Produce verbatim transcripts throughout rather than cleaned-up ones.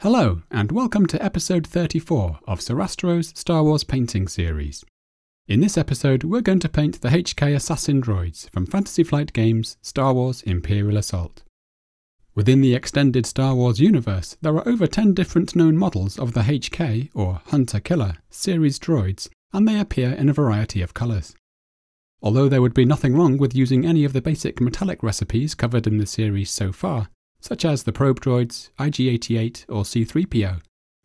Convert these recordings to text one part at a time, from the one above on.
Hello, and welcome to episode thirty-four of Sorastro's Star Wars painting series. In this episode, we're going to paint the H K Assassin droids from Fantasy Flight Games' Star Wars Imperial Assault. Within the extended Star Wars universe, there are over ten different known models of the H K, or Hunter Killer, series droids, and they appear in a variety of colours. Although there would be nothing wrong with using any of the basic metallic recipes covered in the series so far, such as the probe droids, I G eighty-eight or C three P O.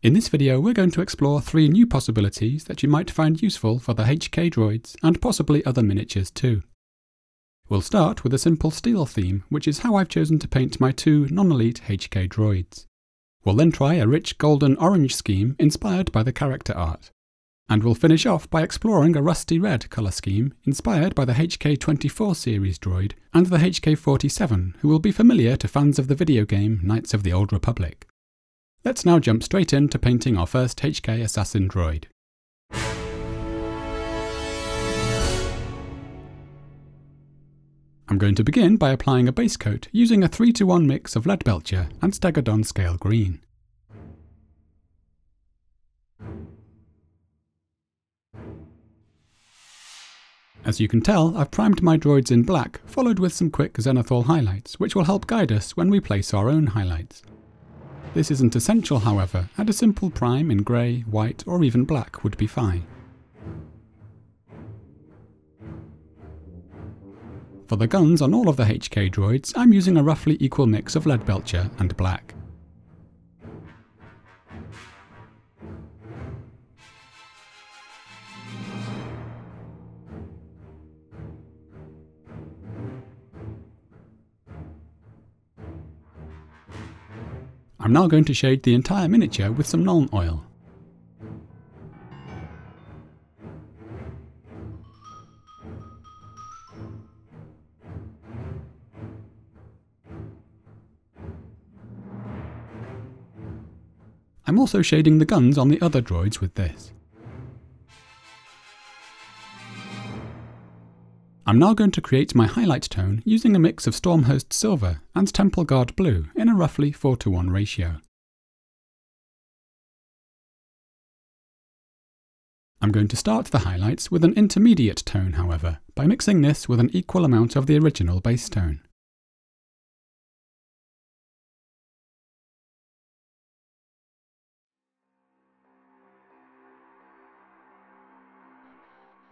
In this video we're going to explore three new possibilities that you might find useful for the H K droids and possibly other miniatures too. We'll start with a simple steel theme, which is how I've chosen to paint my two non-elite H K droids. We'll then try a rich golden orange scheme inspired by the character art. And we'll finish off by exploring a rusty red colour scheme inspired by the H K twenty-four series droid and the H K forty-seven, who will be familiar to fans of the video game Knights of the Old Republic. Let's now jump straight into painting our first H K Assassin droid. I'm going to begin by applying a base coat using a three to one mix of Leadbelcher and Stegadon Scale Green. As you can tell, I've primed my droids in black, followed with some quick zenithal highlights, which will help guide us when we place our own highlights. This isn't essential, however, and a simple prime in grey, white, or even black would be fine. For the guns on all of the H K droids, I'm using a roughly equal mix of Leadbelcher and black. I'm now going to shade the entire miniature with some Nuln Oil. I'm also shading the guns on the other droids with this. I'm now going to create my highlight tone using a mix of Stormhost Silver and Temple Guard Blue in a roughly four to one ratio. I'm going to start the highlights with an intermediate tone, however, by mixing this with an equal amount of the original base tone.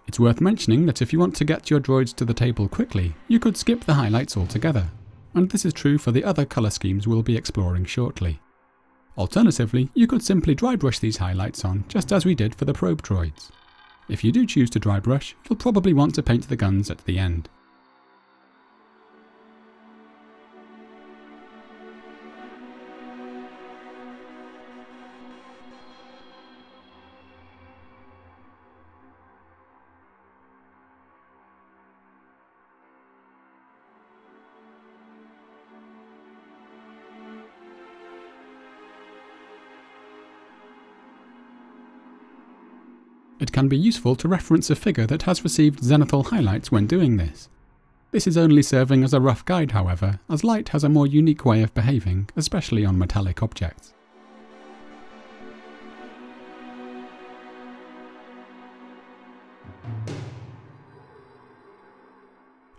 It's worth mentioning that if you want to get your droids to the table quickly, you could skip the highlights altogether, and this is true for the other colour schemes we'll be exploring shortly. Alternatively, you could simply dry brush these highlights on, just as we did for the probe droids. If you do choose to dry brush, you'll probably want to paint the guns at the end. It can be useful to reference a figure that has received zenithal highlights when doing this. This is only serving as a rough guide, however, as light has a more unique way of behaving, especially on metallic objects.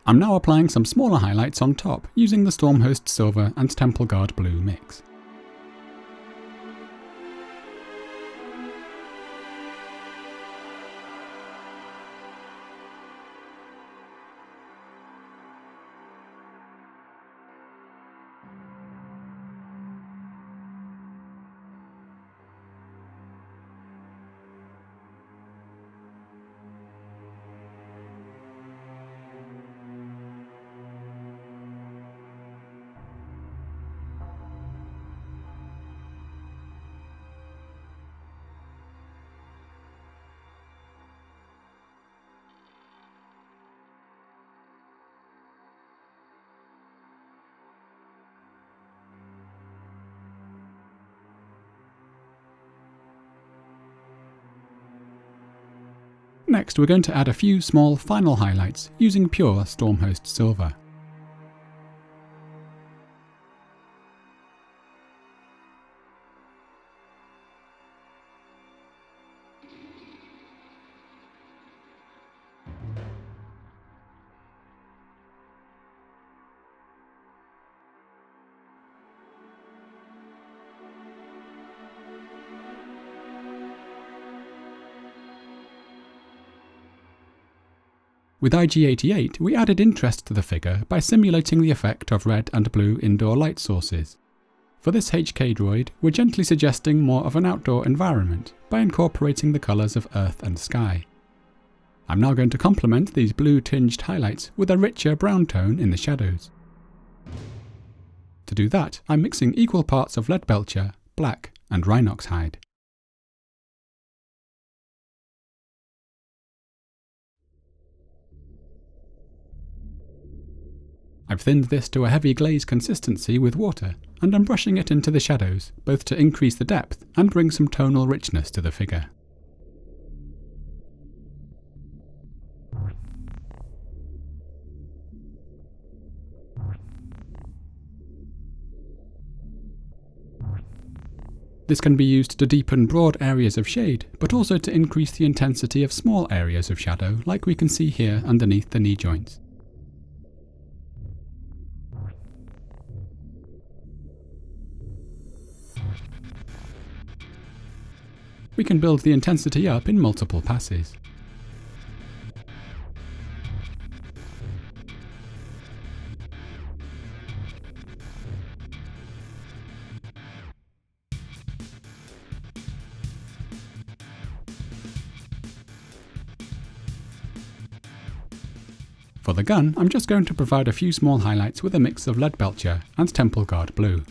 I'm now applying some smaller highlights on top using the Stormhost Silver and Temple Guard Blue mix. Next, we're going to add a few small final highlights using pure Stormhost Silver. With I G eighty-eight, we added interest to the figure by simulating the effect of red and blue indoor light sources. For this H K droid, we're gently suggesting more of an outdoor environment by incorporating the colours of earth and sky. I'm now going to complement these blue tinged highlights with a richer brown tone in the shadows. To do that, I'm mixing equal parts of Leadbelcher, black and Rhinox Hide. I've thinned this to a heavy glaze consistency with water, and I'm brushing it into the shadows, both to increase the depth and bring some tonal richness to the figure. This can be used to deepen broad areas of shade, but also to increase the intensity of small areas of shadow, like we can see here underneath the knee joints. We can build the intensity up in multiple passes. For the gun, I'm just going to provide a few small highlights with a mix of Leadbelcher and Temple Guard Blue.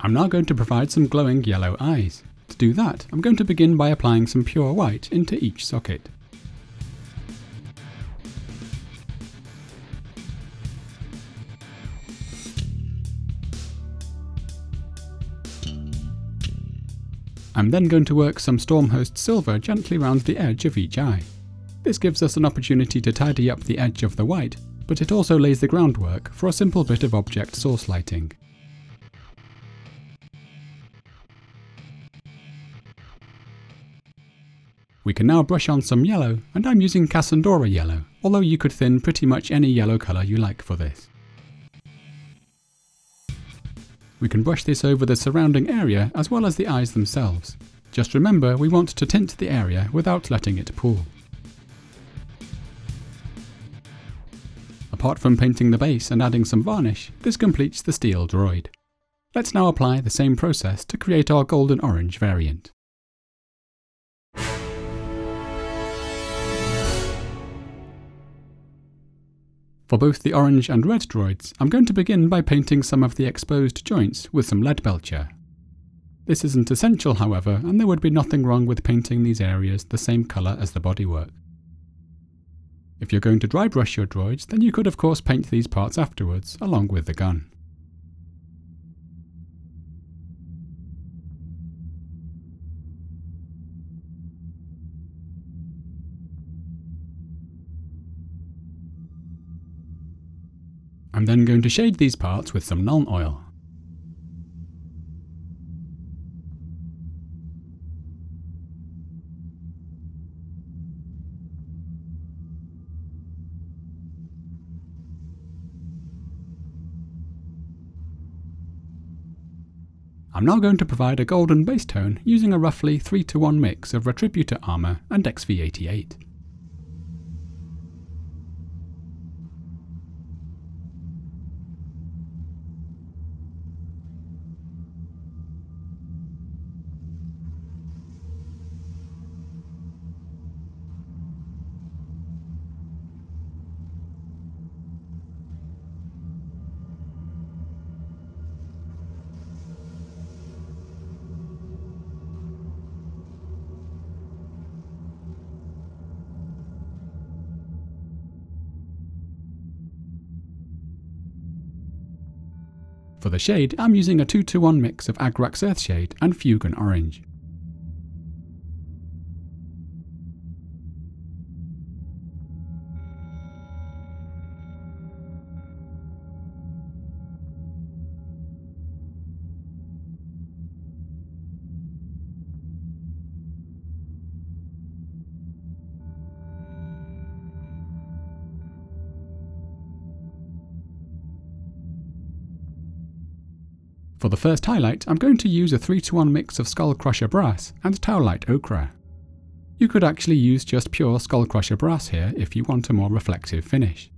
I'm now going to provide some glowing yellow eyes. To do that, I'm going to begin by applying some pure white into each socket. I'm then going to work some Stormhost Silver gently round the edge of each eye. This gives us an opportunity to tidy up the edge of the white, but it also lays the groundwork for a simple bit of object source lighting. We can now brush on some yellow, and I'm using Casandora Yellow, although you could thin pretty much any yellow colour you like for this. We can brush this over the surrounding area as well as the eyes themselves. Just remember, we want to tint the area without letting it pool. Apart from painting the base and adding some varnish, this completes the steel droid. Let's now apply the same process to create our golden orange variant. For both the orange and red droids, I'm going to begin by painting some of the exposed joints with some Leadbelcher. This isn't essential, however, and there would be nothing wrong with painting these areas the same colour as the bodywork. If you're going to dry brush your droids, then you could of course paint these parts afterwards, along with the gun. I'm then going to shade these parts with some Nuln Oil. I'm now going to provide a golden base tone using a roughly three to one mix of Retributor Armour and X V eighty-eight. For the shade, I'm using a two to one mix of Agrax Earthshade and Fuegan Orange. For the first highlight, I'm going to use a three to one mix of Skullcrusher Brass and Tau Light Ochre. You could actually use just pure Skullcrusher Brass here if you want a more reflective finish.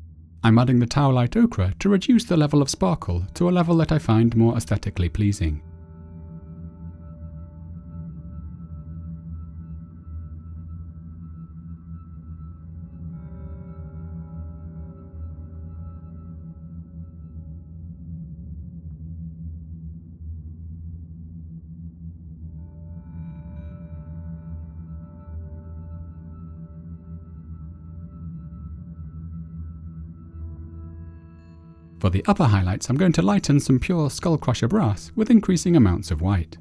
I'm adding the Tau Light Ochre to reduce the level of sparkle to a level that I find more aesthetically pleasing. For the upper highlights, I'm going to lighten some pure Skullcrusher Brass with increasing amounts of white.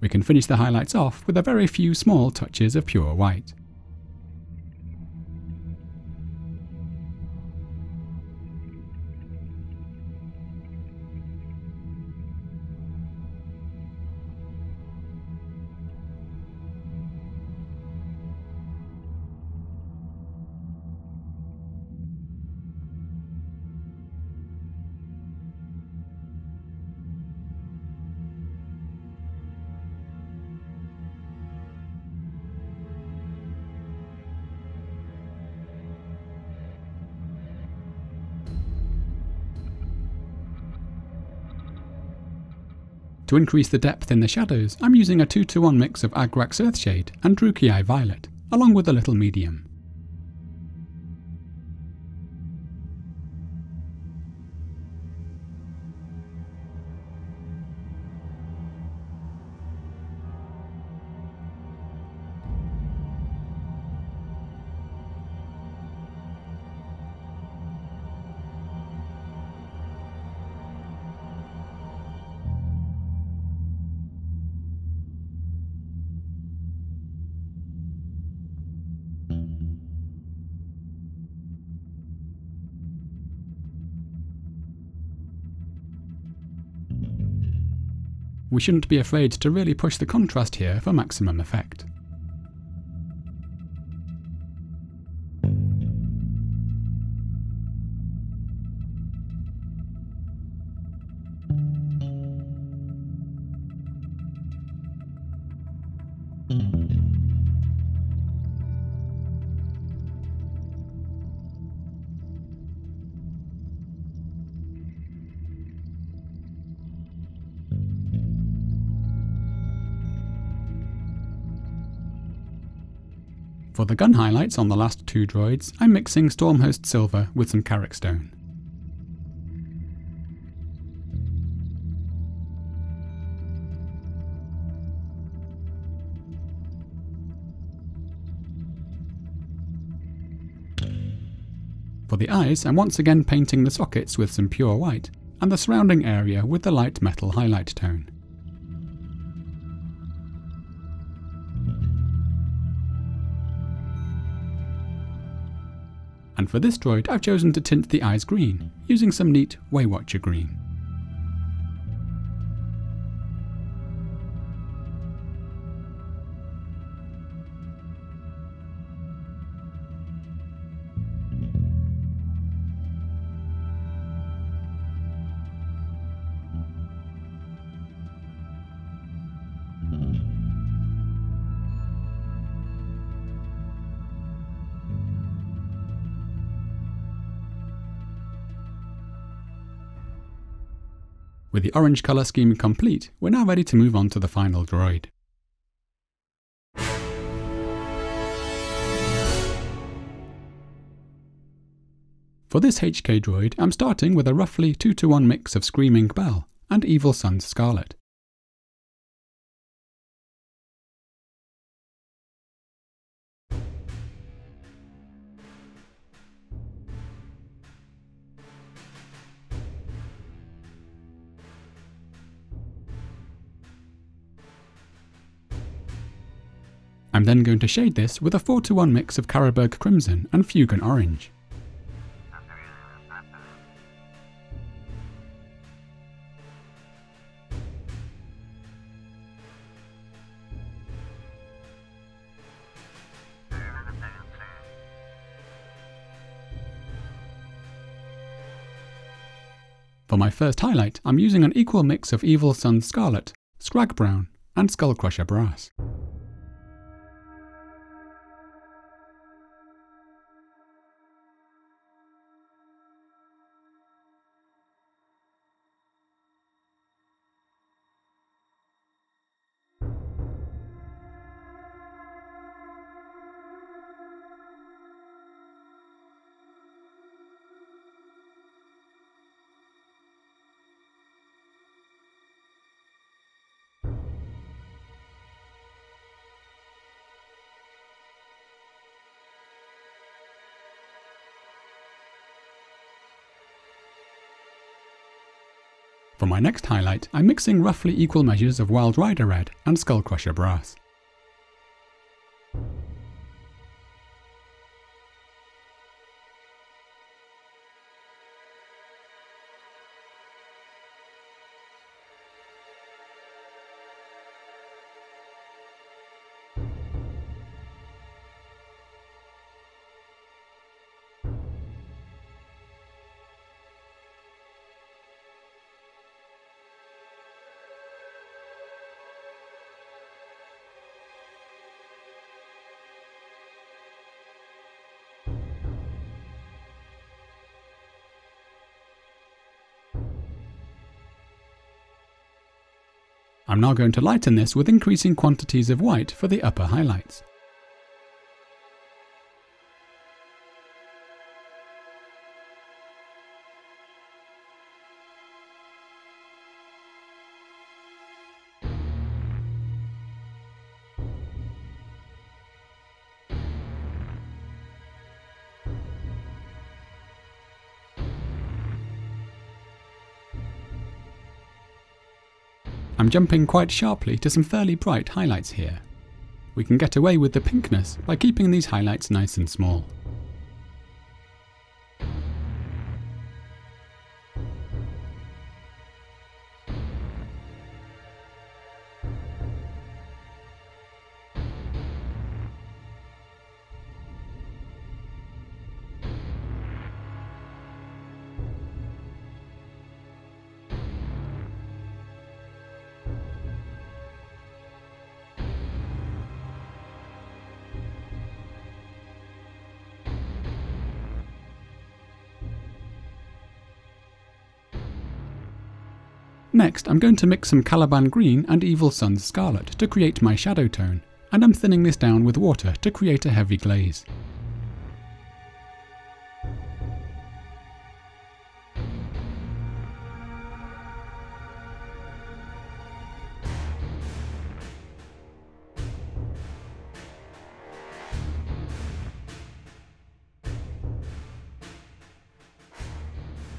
We can finish the highlights off with a very few small touches of pure white. To increase the depth in the shadows, I'm using a two to one mix of Agrax Earthshade and Druchii Violet, along with a little medium. We shouldn't be afraid to really push the contrast here for maximum effect. For the gun highlights on the last two droids, I'm mixing Stormhost Silver with some Karak Stone. For the eyes, I'm once again painting the sockets with some pure white, and the surrounding area with the light metal highlight tone. And for this droid, I've chosen to tint the eyes green, using some neat Waywatcher Green. With the orange colour scheme complete, we're now ready to move on to the final droid. For this H K droid, I'm starting with a roughly two to one mix of Screaming Bell and Evil Sunz Scarlet. I'm then going to shade this with a four to one mix of Carroburg Crimson and Fuegan Orange. For my first highlight, I'm using an equal mix of Evil Sunz Scarlet, Skrag Brown, and Skullcrusher Brass. For my next highlight, I'm mixing roughly equal measures of Wild Rider Red and Skullcrusher Brass. I'm now going to lighten this with increasing quantities of white for the upper highlights. I'm jumping quite sharply to some fairly bright highlights here. We can get away with the pinkness by keeping these highlights nice and small. Next, I'm going to mix some Caliban Green and Evil Sunz Scarlet to create my shadow tone, and I'm thinning this down with water to create a heavy glaze.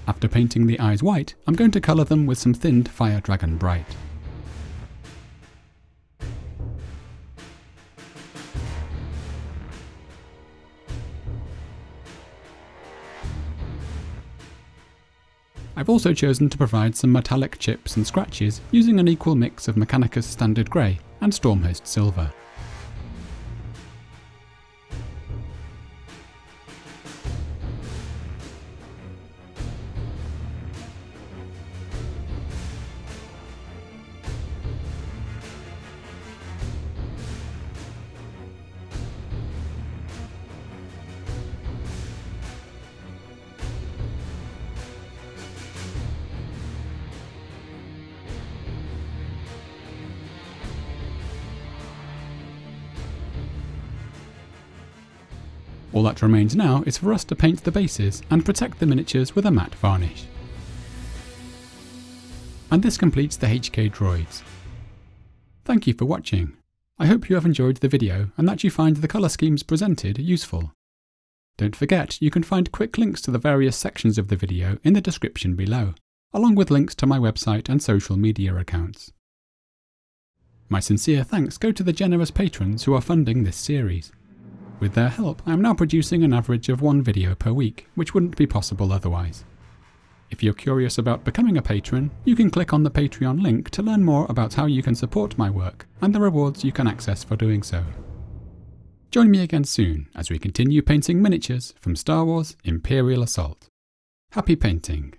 After painting the eyes white, I'm going to colour them with some thinned Fire Dragon Bright. I've also chosen to provide some metallic chips and scratches using an equal mix of Mechanicus Standard Grey and Stormhost Silver. All that remains now is for us to paint the bases and protect the miniatures with a matte varnish. And this completes the H K droids. Thank you for watching. I hope you have enjoyed the video and that you find the colour schemes presented useful. Don't forget you can find quick links to the various sections of the video in the description below, along with links to my website and social media accounts. My sincere thanks go to the generous patrons who are funding this series. With their help, I am now producing an average of one video per week, which wouldn't be possible otherwise. If you're curious about becoming a patron, you can click on the Patreon link to learn more about how you can support my work and the rewards you can access for doing so. Join me again soon as we continue painting miniatures from Star Wars Imperial Assault. Happy painting!